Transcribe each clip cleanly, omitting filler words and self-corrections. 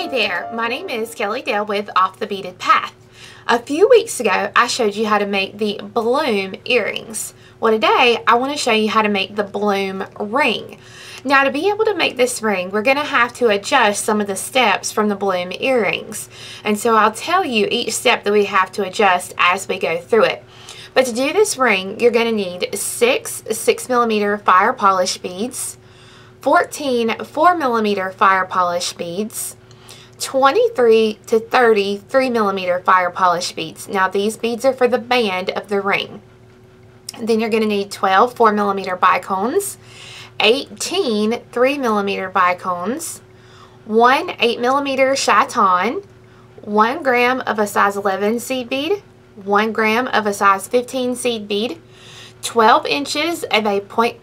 Hey there, my name is Kelly Dale with Off the Beaded Path. A few weeks ago, I showed you how to make the bloom earrings. Well, today, I want to show you how to make the bloom ring. Now, to be able to make this ring, we're going to have to adjust some of the steps from the bloom earrings. And so I'll tell you each step that we have to adjust as we go through it. But to do this ring, you're going to need 6 6mm fire polished beads, 14 4mm fire polished beads, 23 to 30 3mm fire polished beads. Now these beads are for the band of the ring. Then you're going to need 12 4mm bicones, 18 3mm bicones, 1 8mm chaton, 1 gram of a size 11 seed bead, 1 gram of a size 15 seed bead, 12 inches of a 0.5mm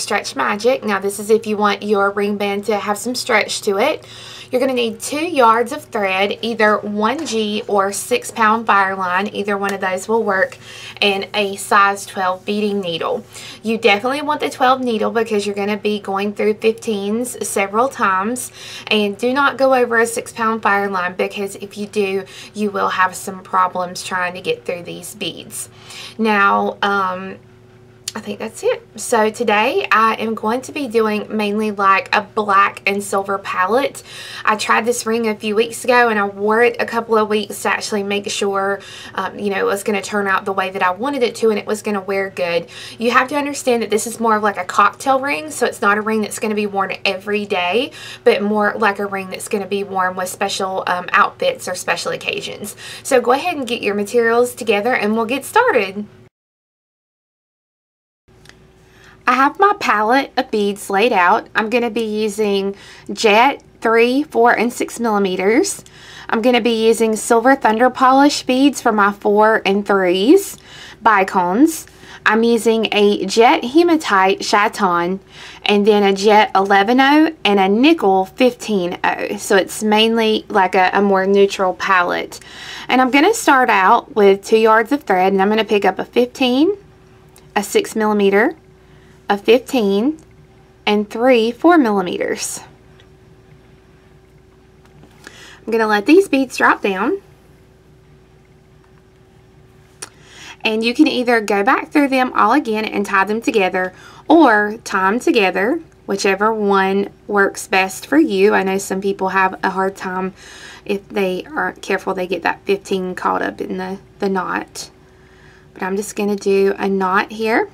stretch magic. Now this is if you want your ring band to have some stretch to it. You're going to need 2 yards of thread, either 1G or 6-pound fire line. Either one of those will work, and a size 12 beading needle. You definitely want the 12 needle because you're going to be going through 15s several times, and do not go over a 6-pound fire line because if you do, you will have some problems trying to get through these beads. Now, I think that's it. So today I am going to be doing mainly like a black and silver palette. I tried this ring a few weeks ago and I wore it a couple of weeks to actually make sure, you know, it was going to turn out the way that I wanted it to and it was going to wear good. You have to understand that this is more of like a cocktail ring, so it's not a ring that's going to be worn every day, but more like a ring that's going to be worn with special outfits or special occasions. So go ahead and get your materials together and we'll get started. I have my palette of beads laid out. I'm going to be using jet 3, 4, and 6mm. I'm going to be using silver thunder polish beads for my 4 and 3s, bicones. I'm using a jet hematite chaton, and then a jet 11-0 and a nickel 15-0. So it's mainly like a more neutral palette. And I'm going to start out with 2 yards of thread, and I'm going to pick up a 15, a 6mm, a 15, and 3 4mm. I'm going to let these beads drop down, and you can either go back through them all again and tie them together or tie them together, whichever one works best for you. I know some people have a hard time if they aren't careful, they get that 15 caught up in the knot, but I'm just going to do a knot here.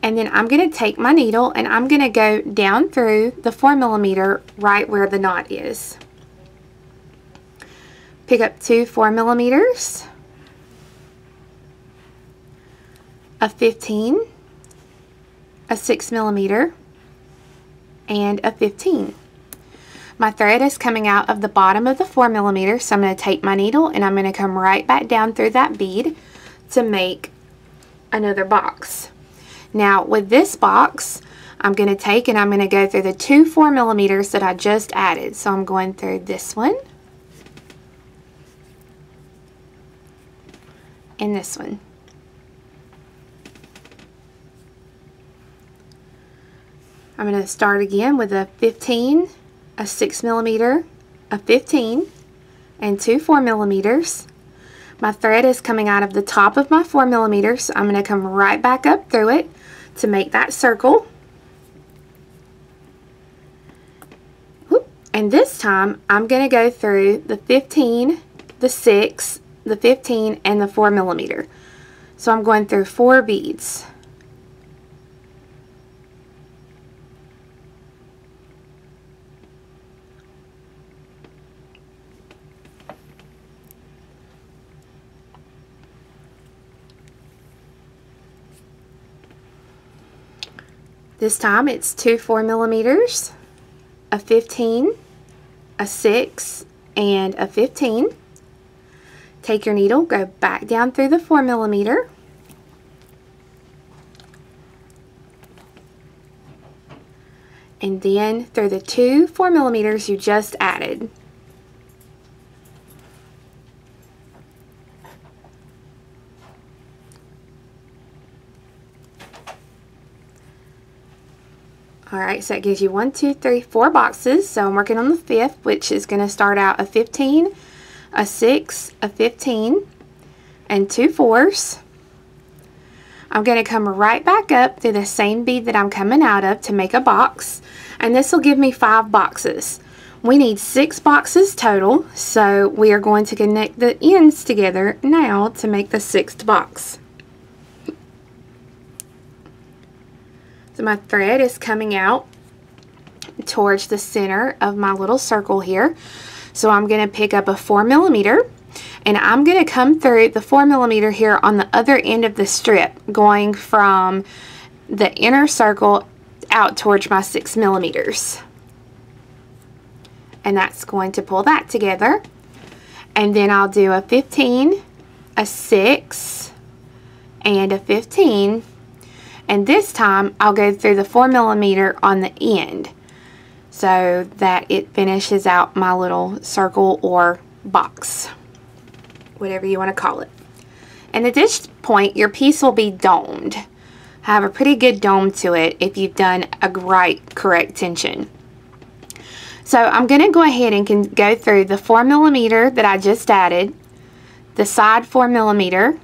And then I'm going to take my needle and I'm going to go down through the 4mm right where the knot is. Pick up 2 4mm, a 15, a 6mm, and a 15. My thread is coming out of the bottom of the 4mm, so I'm going to take my needle and I'm going to come right back down through that bead to make another box. Now with this box, I'm going to take and I'm going to go through the 2 4mm that I just added. So I'm going through this one and this one. I'm going to start again with a 15, a 6mm, a 15, and 2 4mm. My thread is coming out of the top of my 4mm, so I'm going to come right back up through it to make that circle. And this time I'm going to go through the 15, the 6, the 15, and the 4mm. So I'm going through 4 beads. This time it's 2 4mm, a 15, a 6, and a 15. Take your needle, go back down through the 4mm. And then through the 2 4mm you just added. Alright, so it gives you 1, 2, 3, 4 boxes. So I'm working on the fifth, which is going to start out a 15, a 6, a 15, and 2 fours. I'm going to come right back up through the same bead that I'm coming out of to make a box. And this will give me 5 boxes. We need 6 boxes total, so we are going to connect the ends together now to make the 6th box. So my thread is coming out towards the center of my little circle here. So I'm going to pick up a 4mm and I'm going to come through the 4mm here on the other end of the strip, going from the inner circle out towards my 6mm. And that's going to pull that together. And then I'll do a 15, a 6, and a 15. And this time I'll go through the 4mm on the end so that it finishes out my little circle or box, whatever you want to call it. And at this point your piece will be domed. Have a pretty good dome to it if you've done a correct tension. So I'm going to go ahead and can go through the 4mm that I just added, the side 4mm,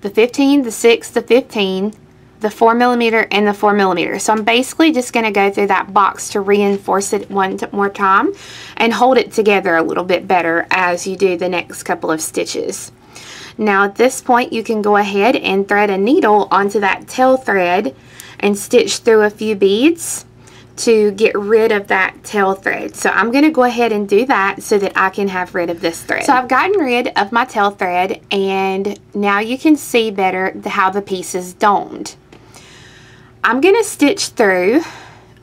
the 15, the 6, the 15, the 4mm, and the 4mm. So I'm basically just going to go through that box to reinforce it one more time and hold it together a little bit better as you do the next couple of stitches. Now at this point you can go ahead and thread a needle onto that tail thread and stitch through a few beads to get rid of that tail thread. So I'm going to go ahead and do that so that I can have rid of this thread. So I've gotten rid of my tail thread, and now you can see better how the piece is domed. I'm going to stitch through.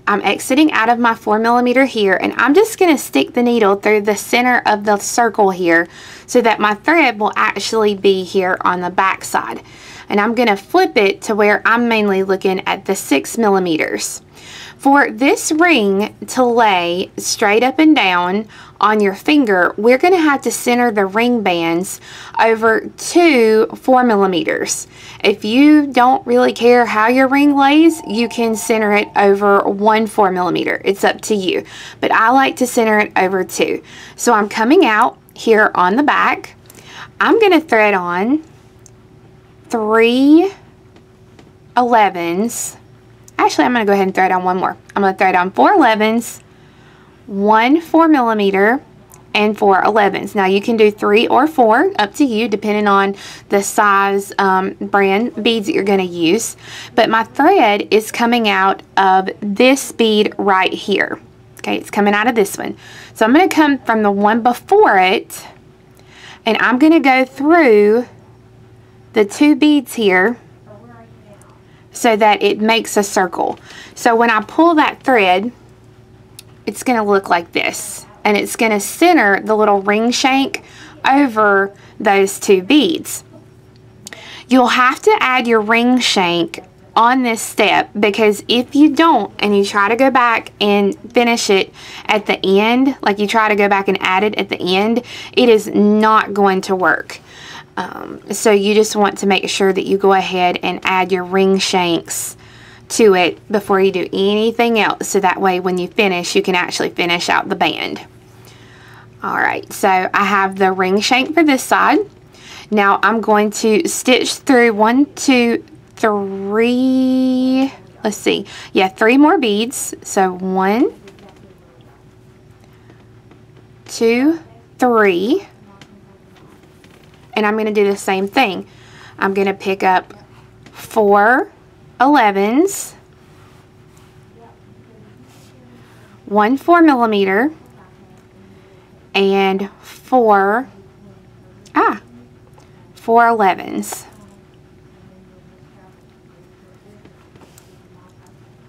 I'm exiting out of my 4mm here, and I'm just going to stick the needle through the center of the circle here so that my thread will actually be here on the back side. And I'm going to flip it to where I'm mainly looking at the 6mm. For this ring to lay straight up and down on your finger, we're going to have to center the ring bands over 2 4mm. If you don't really care how your ring lays, you can center it over 1 4mm. It's up to you, but I like to center it over 2. So I'm coming out here on the back. I'm going to thread on 3 11s. Actually, I'm going to go ahead and thread on one more. I'm going to thread on 4 11s, 1 4mm, and 4 11s. Now you can do 3 or 4, up to you, depending on the size brand beads that you're going to use. But my thread is coming out of this bead right here. Okay, it's coming out of this one. So I'm going to come from the one before it, and I'm going to go through the 2 beads here so that it makes a circle. So when I pull that thread, it's going to look like this, and it's going to center the little ring shank over those 2 beads. You'll have to add your ring shank on this step, because if you don't and you try to go back and finish it at the end, like you try to go back and add it at the end, it is not going to work. So you just want to make sure that you go ahead and add your ring shanks to it before you do anything else, so that way when you finish you can actually finish out the band. Alright, so I have the ring shank for this side. Now I'm going to stitch through 1, 2, 3, let's see, yeah, 3 more beads. So 1, 2, 3. And I'm going to do the same thing. I'm going to pick up 4 11s, 1 4mm, and 4 11s.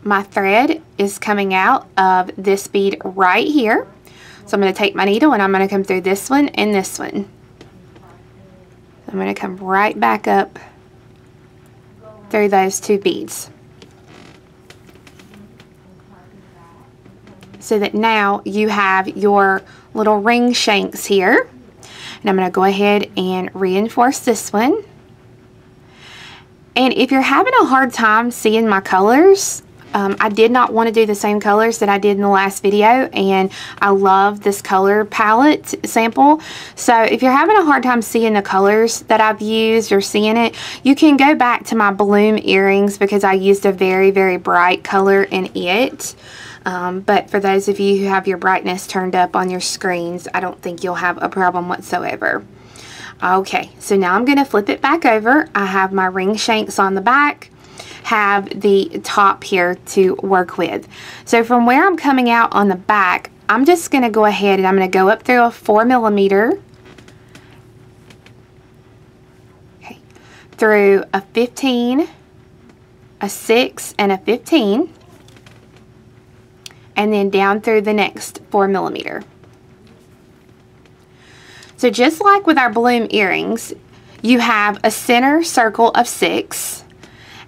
My thread is coming out of this bead right here. So I'm going to take my needle and I'm going to come through this one and this one. I'm going to come right back up through those 2 beads, so that now you have your little ring shanks here. And I'm going to go ahead and reinforce this one. And if you're having a hard time seeing my colors, I did not want to do the same colors that I did in the last video, and I love this color palette sample. So if you're having a hard time seeing the colors that I've used or seeing it, you can go back to my bloom earrings because I used a very, very bright color in it. But for those of you who have your brightness turned up on your screens, I don't think you'll have a problem whatsoever. Okay, so now I'm going to flip it back over. I have my ring shanks on the back, have the top here to work with. So from where I'm coming out on the back, I'm just going to go ahead and I'm going to go up through a 4mm, okay, through a 15, a 6, and a 15, and then down through the next 4mm. So just like with our bloom earrings, you have a center circle of 6,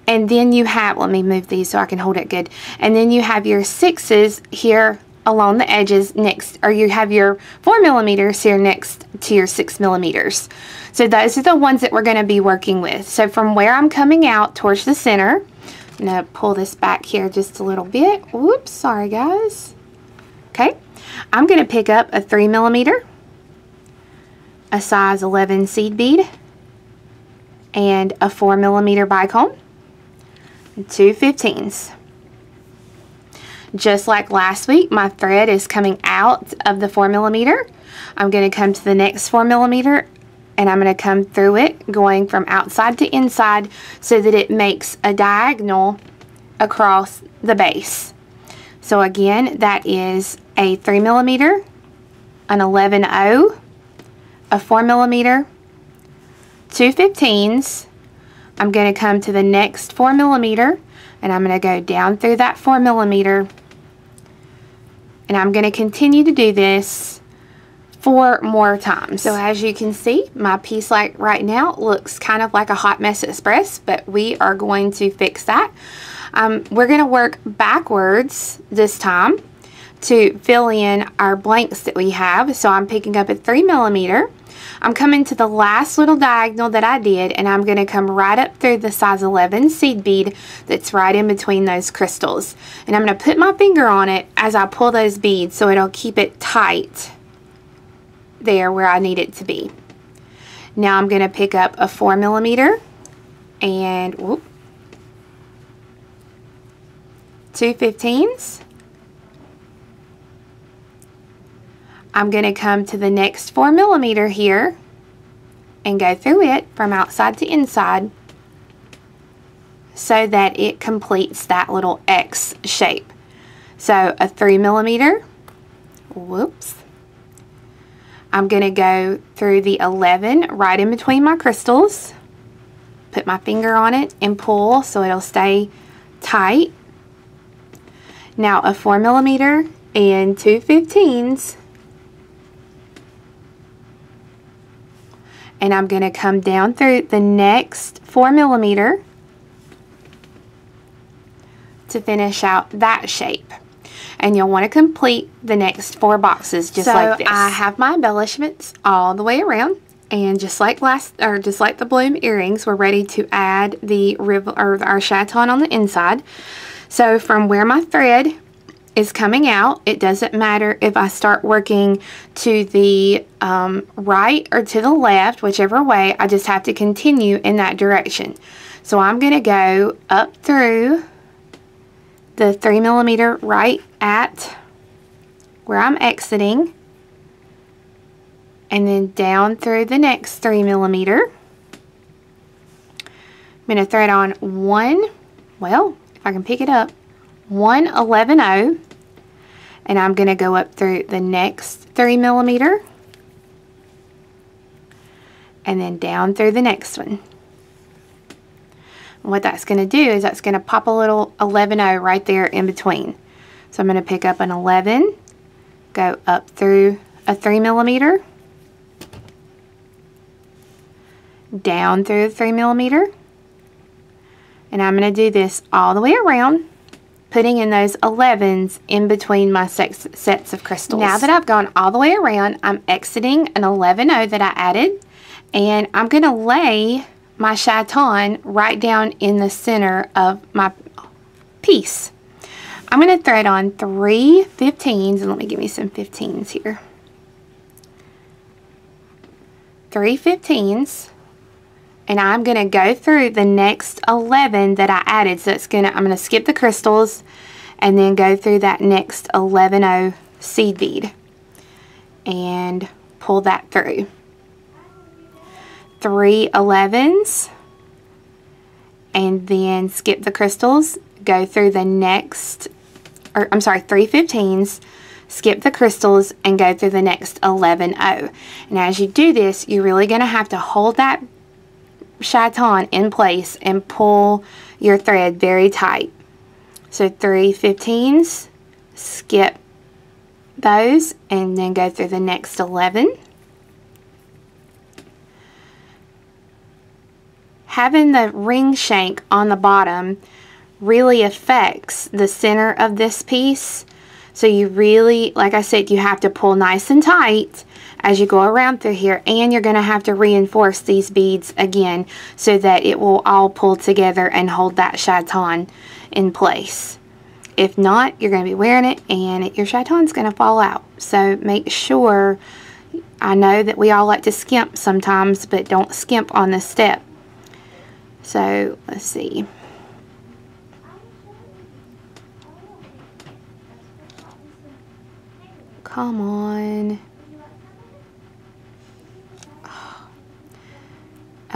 and then you have, let me move these so I can hold it good, and then you have your 6s here along the edges next, or you have your 4mm here next to your 6mm. So those are the ones that we're going to be working with. So from where I'm coming out towards the center, I'm going to pull this back here just a little bit. Whoops, sorry guys. Okay, I'm going to pick up a 3mm. A size 11 seed bead and a 4mm bicone and two 15s. Just like last week, my thread is coming out of the 4mm. I'm going to come to the next 4mm and I'm going to come through it, going from outside to inside so that it makes a diagonal across the base. So again, that is a 3mm, an 11-0, a 4mm, two 15s. I'm going to come to the next 4mm and I'm going to go down through that 4mm, and I'm going to continue to do this 4 more times. So as you can see, my piece like right now looks kind of like a hot mess express, but we are going to fix that. We're going to work backwards this time to fill in our blanks that we have. So I'm picking up a 3mm. I'm coming to the last little diagonal that I did, and I'm going to come right up through the size 11 seed bead that's right in between those crystals. And I'm going to put my finger on it as I pull those beads so it'll keep it tight there where I need it to be. Now I'm going to pick up a 4mm and whoop, two 15s. I'm going to come to the next 4mm here and go through it from outside to inside so that it completes that little X shape. So a 3mm, whoops, I'm going to go through the 11 right in between my crystals, put my finger on it and pull so it'll stay tight. Now a 4mm and two 15s. And I'm going to come down through the next 4mm to finish out that shape. And you'll want to complete the next 4 boxes just like this. So I have my embellishments all the way around, and just like the bloom earrings, we're ready to add the ribbon or our chaton on the inside. So from where my thread is coming out, it doesn't matter if I start working to the right or to the left, whichever way, I just have to continue in that direction. So I'm going to go up through the 3mm right at where I'm exiting, and then down through the next 3mm. I'm going to thread on one, well, if I can pick it up, 1 11-0, and I'm going to go up through the next 3mm and then down through the next one. And what that's going to do is that's going to pop a little 11-0 right there in between. So I'm going to pick up an 11, go up through a 3mm, down through the 3mm, and I'm going to do this all the way around, putting in those 11s in between my sets of crystals. Now that I've gone all the way around, I'm exiting an 11-0 that I added, and I'm going to lay my chaton right down in the center of my piece. I'm going to thread on 3 15s, and let me give me some 15s here. 3 15s, and I'm going to go through the next 11 that I added. So it's going to, I'm going to skip the crystals and then go through that next 11-0 seed bead and pull that through. 3 11s, and then skip the crystals, go through the next, or I'm sorry, 3 15s, skip the crystals, and go through the next 11-0. And as you do this, you're really going to have to hold that chaton in place and pull your thread very tight. So 3 15s, skip those, and then go through the next 11. Having the ring shank on the bottom really affects the center of this piece. So you really, like I said, you have to pull nice and tight as you go around through here, and you're going to have to reinforce these beads again so that it will all pull together and hold that chaton in place. If not, you're going to be wearing it and your chaton's going to fall out. So make sure, I know that we all like to skimp sometimes, but don't skimp on this step. So let's see. Come on. Oh.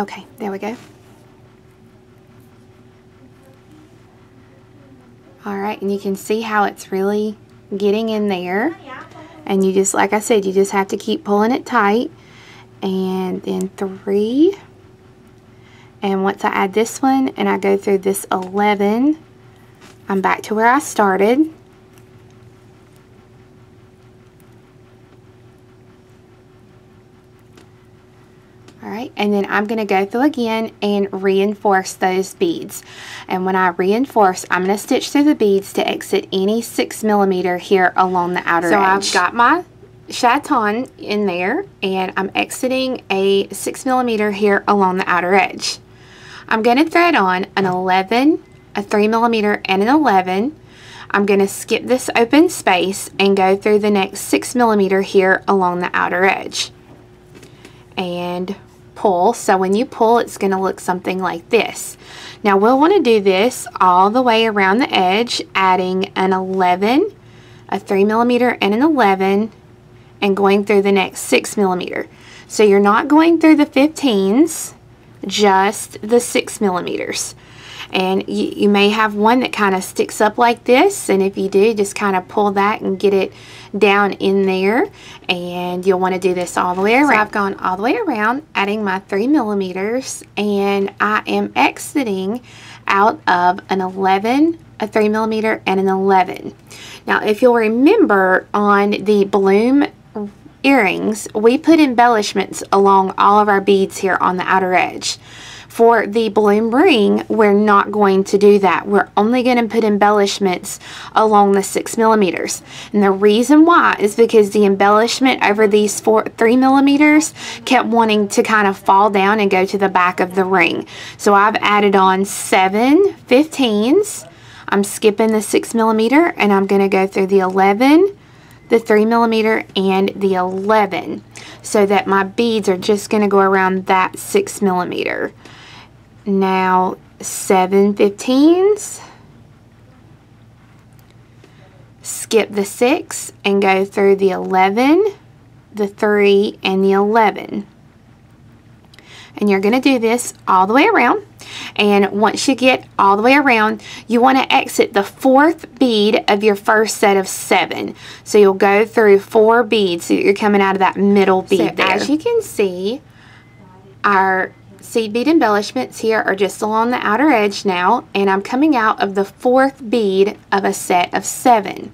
Okay, there we go. All right, and you can see how it's really getting in there. And you just, like I said, you just have to keep pulling it tight. And then 3. And once I add this one and I go through this 11, I'm back to where I started. Alright, and then I'm going to go through again and reinforce those beads. And when I reinforce, I'm going to stitch through the beads to exit any 6mm here along the outer edge. So I've got my chaton in there, and I'm exiting a 6mm here along the outer edge. I'm going to thread on an 11, a 3mm, and an 11. I'm going to skip this open space and go through the next 6mm here along the outer edge. And pull. So when you pull, it's going to look something like this. Now we'll want to do this all the way around the edge, adding an 11, a 3mm, and an 11, and going through the next 6mm. So you're not going through the 15s, just the 6mm. And you may have one that kind of sticks up like this, and if you do, just kind of pull that and get it down in there, and you'll want to do this all the way around. So I've gone all the way around, adding my 3mm, and I am exiting out of an 11, a 3mm, and an 11. Now, if you'll remember on the bloom earrings, we put embellishments along all of our beads here on the outer edge. For the bloom ring, we're not going to do that. We're only going to put embellishments along the 6mm. And the reason why is because the embellishment over these 3mm kept wanting to kind of fall down and go to the back of the ring. So I've added on 7 15s. I'm skipping the 6mm, and I'm going to go through the 11, the 3mm, and the 11, so that my beads are just going to go around that 6mm. Now 7 15s, skip the 6 and go through the 11, the 3, and the 11. And you're going to do this all the way around. And once you get all the way around, you want to exit the 4th bead of your first set of 7. So you'll go through 4 beads, so you're coming out of that middle bead. So there, as you can see, our seed bead embellishments here are just along the outer edge now, and I'm coming out of the 4th bead of a set of 7.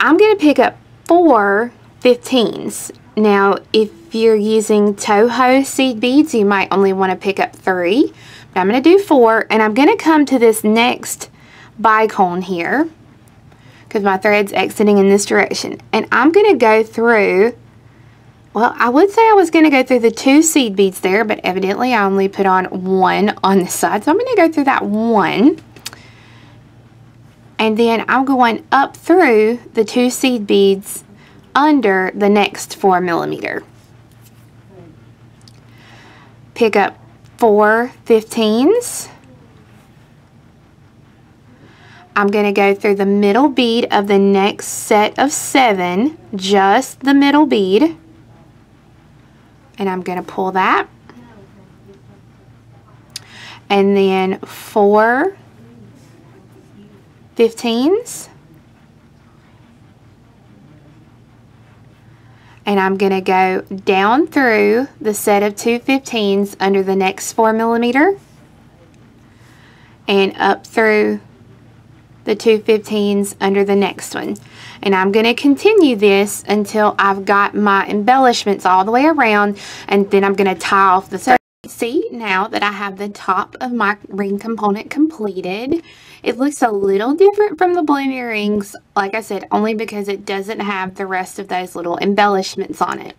I'm going to pick up 4 15s. Now, if you're using Toho seed beads, you might only want to pick up 3, but I'm going to do 4, and I'm going to come to this next bicone here because my thread's exiting in this direction, and I'm going to go through. Well, I would say I was going to go through the 2 seed beads there, but evidently I only put on 1 on this side. So I'm going to go through that 1. and then I'm going up through the two seed beads under the next 4 millimeter. Pick up 4 15s. I'm going to go through the middle bead of the next set of 7, just the middle bead, and I'm going to pull that, and then 4 15s, and I'm going to go down through the set of 2 15s under the next 4 millimeter, and up through the 2 15s under the next one. And I'm going to continue this until I've got my embellishments all the way around, and then I'm going to tie off the side. See, now that I have the top of my ring component completed, it looks a little different from the balloon earrings, like I said, only because it doesn't have the rest of those little embellishments on it.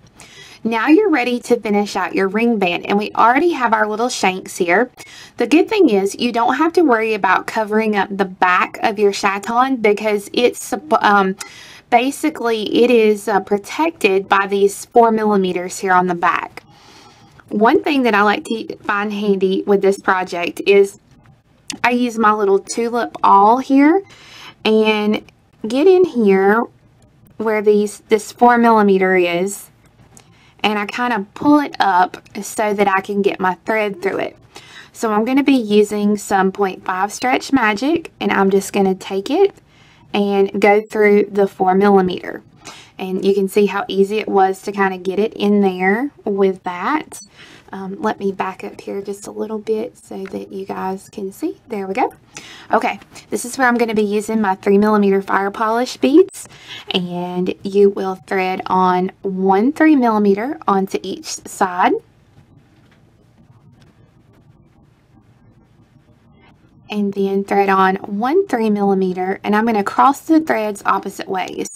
Now you're ready to finish out your ring band, and we already have our little shanks here. The good thing is you don't have to worry about covering up the back of your chaton, because it's basically it is protected by these 4 millimeters here on the back. One thing that I like to find handy with this project is I use my little tulip awl here and get in here where this 4 millimeter is, and I kind of pull it up so that I can get my thread through it. So I'm going to be using some 0.5 Stretch Magic, and I'm just going to take it and go through the 4 millimeter. And you can see how easy it was to kind of get it in there with that. Let me back up here just a little bit so that you guys can see. There we go. Okay, this is where I'm going to be using my 3 millimeter fire polished beads, and you will thread on 1 3 millimeter onto each side, and then thread on 1 3 millimeter, and I'm going to cross the threads opposite ways.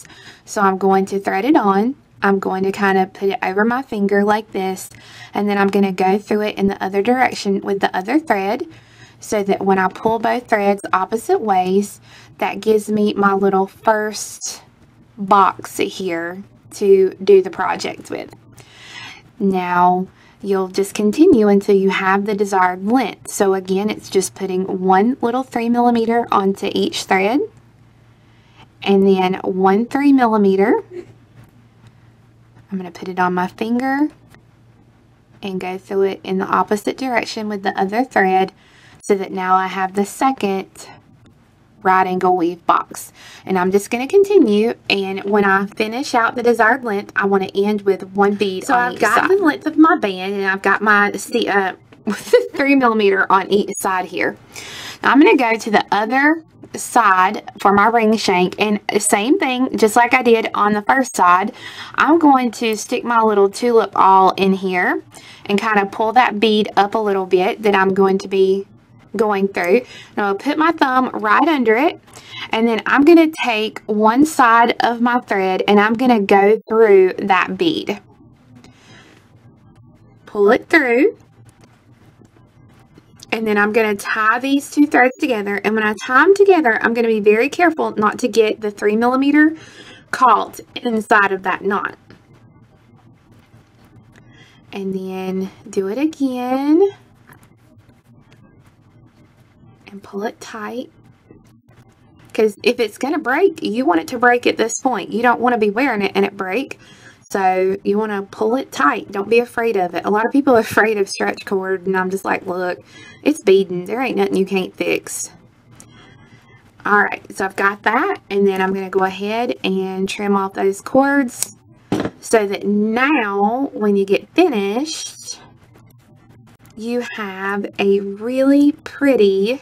So I'm going to thread it on, I'm going to kind of put it over my finger like this, and then I'm going to go through it in the other direction with the other thread, so that when I pull both threads opposite ways, that gives me my little first box here to do the project with. Now you'll just continue until you have the desired length. So again, it's just putting one little 3 millimeter onto each thread, and then 1 3 millimeter. I'm going to put it on my finger and go through it in the opposite direction with the other thread, so that now I have the second right angle weave box. And I'm just going to continue, and when I finish out the desired length, I want to end with one bead. So I've got the length of my band, and I've got my 3 millimeter on each side here. Now I'm going to go to the other side for my ring shank, and same thing, just like I did on the first side, I'm going to stick my little tulip awl in here and kind of pull that bead up a little bit that I'm going to be going through, and I'll put my thumb right under it, and then I'm going to take one side of my thread and I'm going to go through that bead, pull it through, and then I'm going to tie these two threads together. And when I tie them together, I'm going to be very careful not to get the 3 millimeter caught inside of that knot. And then do it again and pull it tight, because if it's going to break, you want it to break at this point. You don't want to be wearing it and it break. So you want to pull it tight. Don't be afraid of it. A lot of people are afraid of stretch cord, and I'm just like, look, it's beading. There ain't nothing you can't fix. All right, so I've got that, and then I'm going to go ahead and trim off those cords, so that now when you get finished, you have a really pretty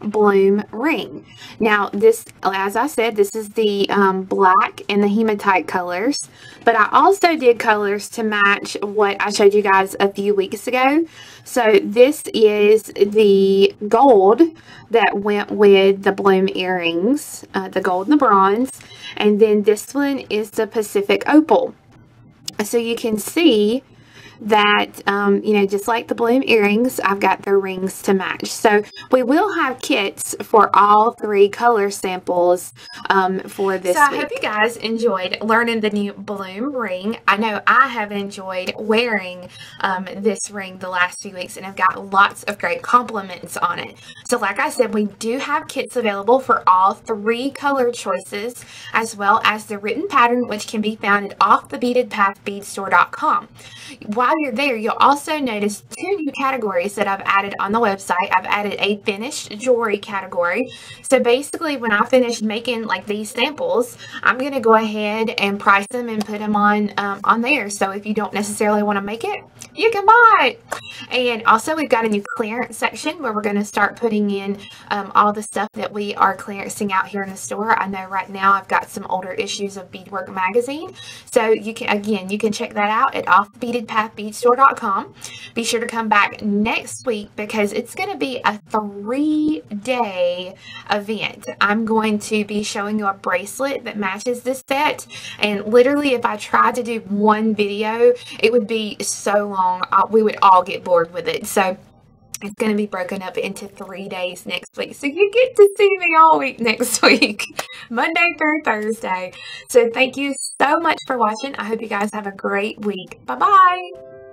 bloom ring. Now this, as I said, this is the black and the hematite colors, but I also did colors to match what I showed you guys a few weeks ago. So this is the gold that went with the bloom earrings, the gold and the bronze, and then this one is the Pacific opal. So you can see that, you know, just like the bloom earrings, I've got their rings to match. So we will have kits for all three color samples for this week. So I hope you guys enjoyed learning the new bloom ring. I know I have enjoyed wearing this ring the last few weeks, and I've got lots of great compliments on it. So like I said, we do have kits available for all three color choices, as well as the written pattern, which can be found at offthebeadedpathbeadstore.com. While you're there, you'll also notice two new categories that I've added on the website. I've added a finished jewelry category. So basically, when I finish making like these samples, I'm going to go ahead and price them and put them on there. So if you don't necessarily want to make it, you can buy it. And also, we've got a new clearance section where we're going to start putting in all the stuff that we are clearancing out here in the store. I know right now I've got some older issues of Beadwork Magazine. So you can, again, you can check that out at offthebeadedpathbeadstore.com. Be sure to come back next week because it's going to be a 3-day event. I'm going to be showing you a bracelet that matches this set. And literally, if I tried to do one video, it would be so long. We would all get bored with it. So it's going to be broken up into 3 days next week. So you get to see me all week next week, Monday through Thursday. So thank you so much for watching. I hope you guys have a great week. Bye-bye.